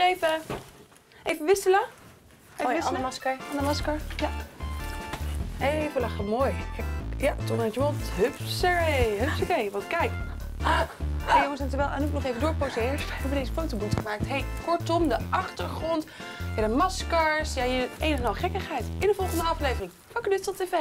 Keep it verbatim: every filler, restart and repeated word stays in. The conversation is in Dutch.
weer even. Even wisselen. Even oh ja, wisselen. Ander masker. Ander masker. Ja. Even lachen, mooi. Kijk. Ja, tong uit je mond. Hupsaree. Hupsakee. Want kijk. Hé hey jongens, en terwijl Anouk nog even doorposeert, hebben we deze fotoboot gemaakt. Hey, kortom, de achtergrond, ja, de maskers, ja, je enige nou gekkigheid. In de volgende aflevering van KnutselTV.